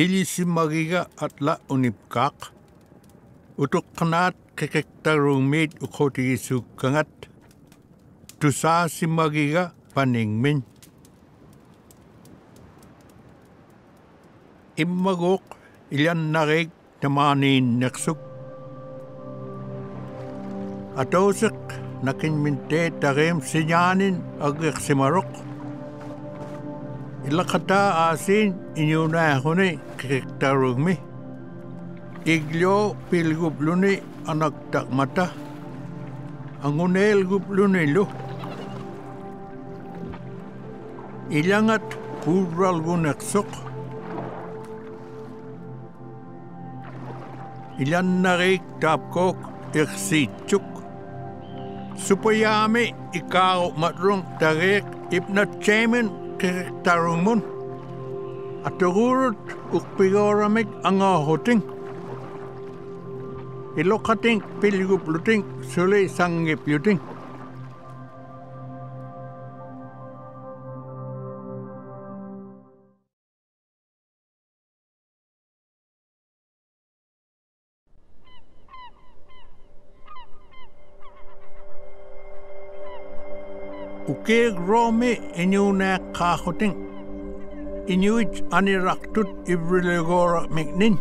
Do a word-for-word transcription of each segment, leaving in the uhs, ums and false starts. Ili si Maria at la unipkak. Utuk kanat kekekta rumit ukoti isu kangat. Tusa si Maria paningmin. Immagok ilan nareg tamanin naksuk. Atosik nakin minte tarem sinyanin agak simarok. Ilakata asin inyunahuni kiktarugmi. Iglio pilgupluni anak takmata. Angunel gupluni lu. Ilangat pural gunaksok. Ilan narik tapkok iksitsuk. Supayami ikaw matrong tarik ipnatchemin Tarung mun at gurut ukpigoramik angahoting ilokating pilgupluting suli sangipluting Ukeg Romi inyuna kahoting inuit aniraktut ibrilagora mignin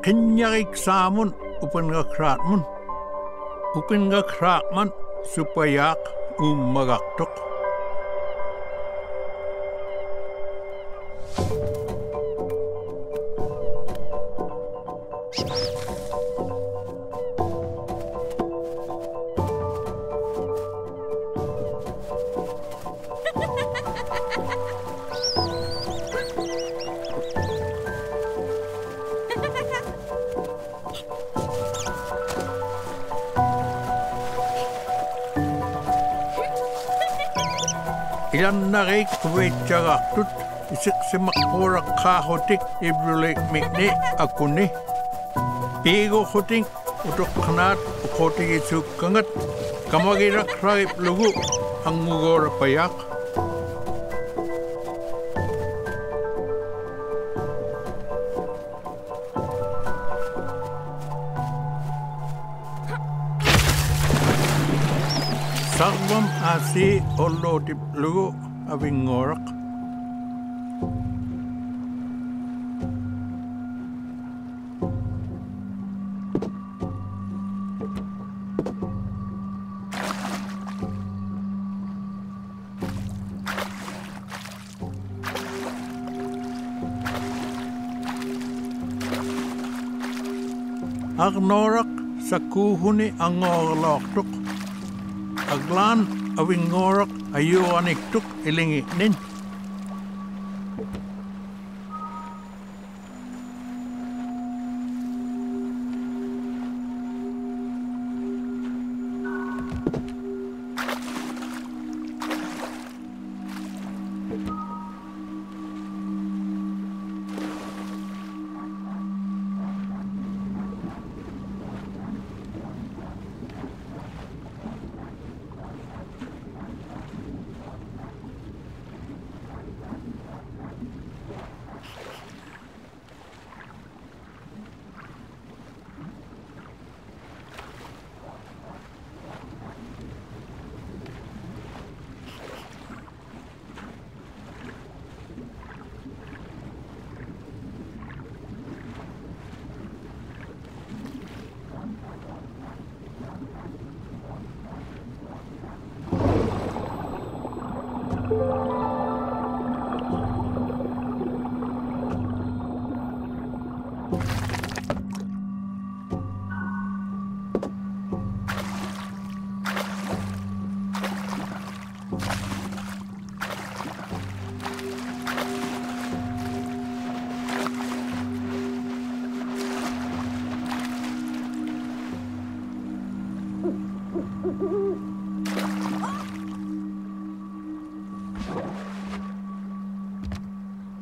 kinyarik samun upengakratmun upengakratman supayak ummagaktok Ilan narik kuwetjagatut isik simakura kahotik ibrulik mikne akuni. Pigo hoting utok kanat ukotik isuk kangat kamagirak raip lugu ang mugor payak. Sarvam asi ollo tiplugo avingorak. Agnorak sakuhuni angorloktuk. Aglan awingorok ayuanik tuk ilingi nin.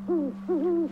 Ooh, ooh, ooh.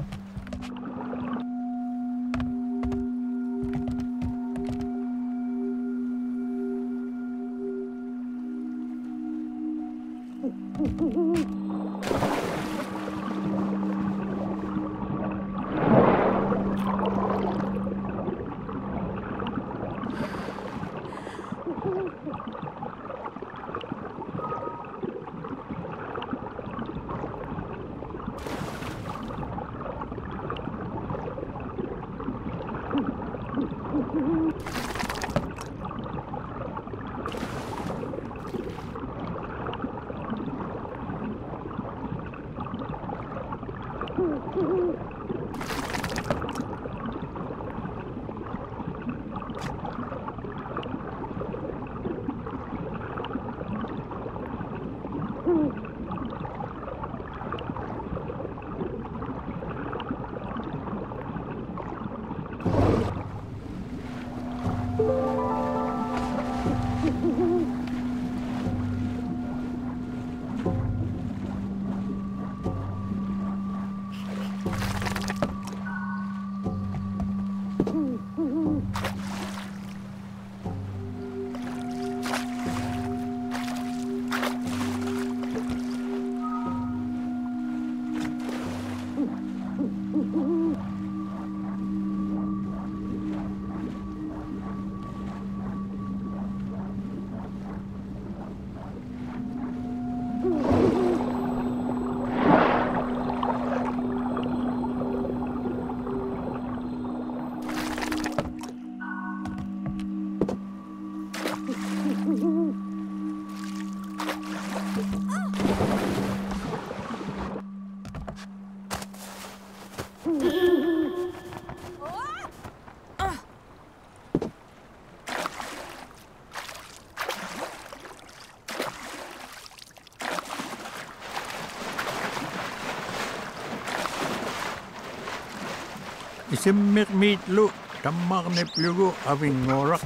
Simmer meatlu, tamarne plugo aving orak.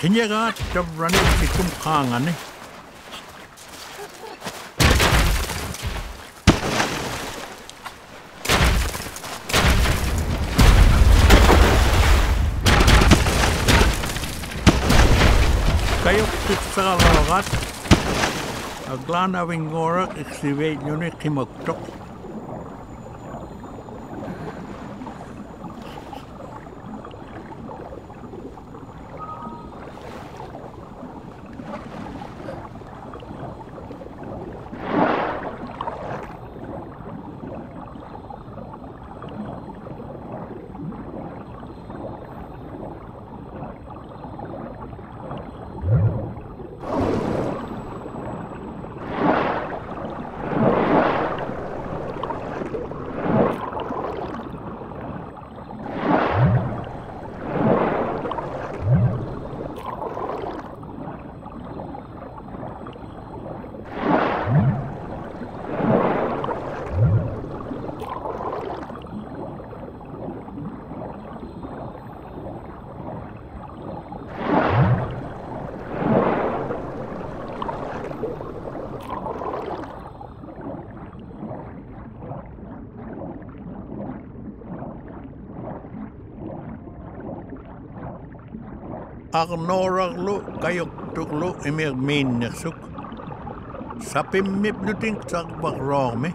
Kinyaga tabrani sikum kangane. Kayok tiksalagat, aglan aving orak exivate yone kimoktok. Agnoraglu kayoktuklu imirmiinnersuk sapimmipnuting tsakbakrormi.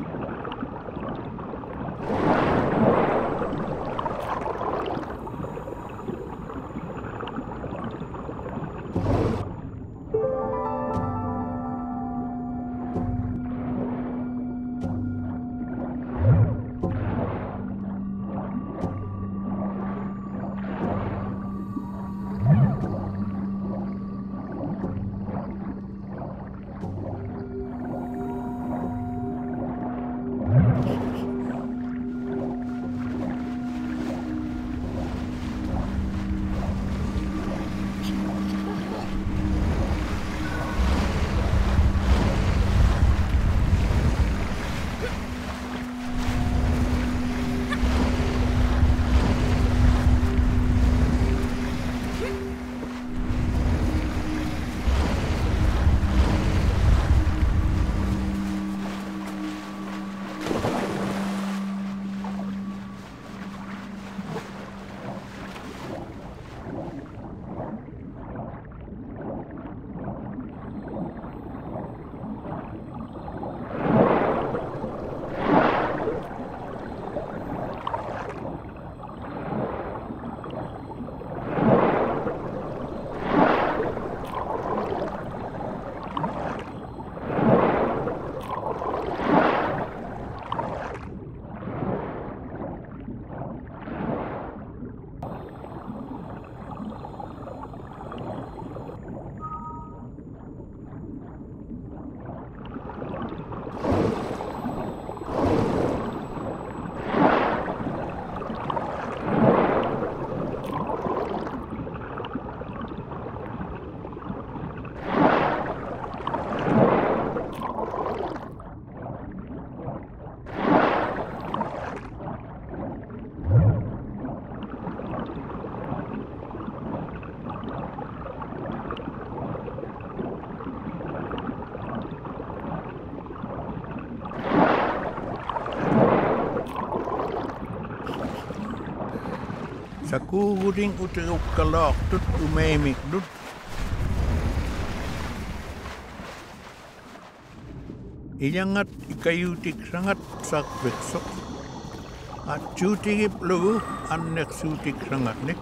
Sakuudin uterukkalok tuttu meimik dut. Ilangat ikayutik sangat sakveksok. Atjutigip lugu anneksutik sangat nek.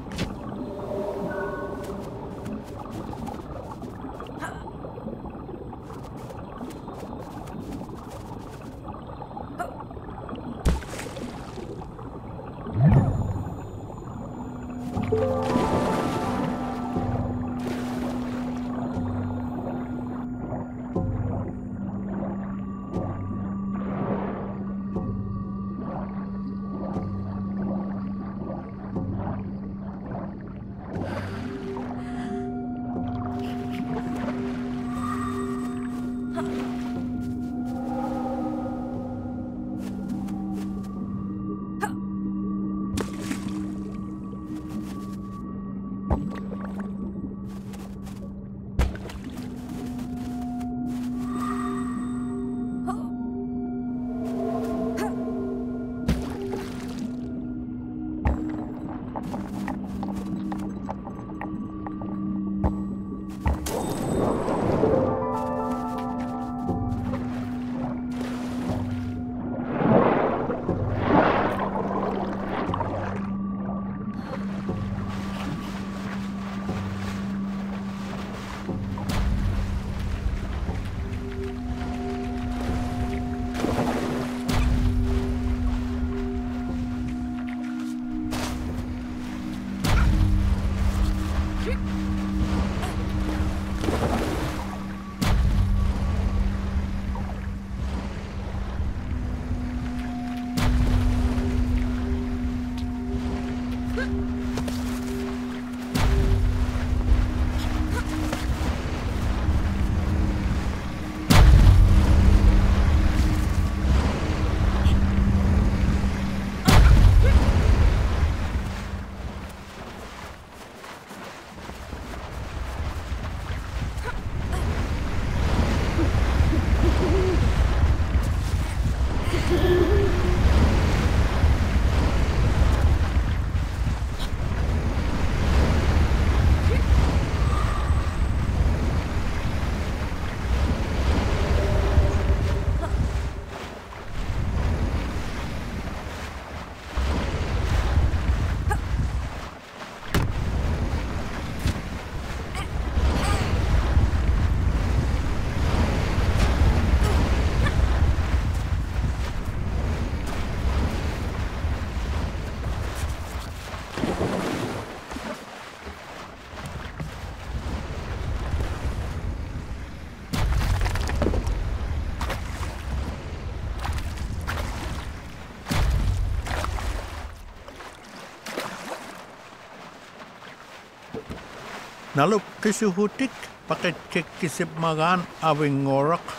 Naluk kisuhutik paket cek kisip magan awing ngorak.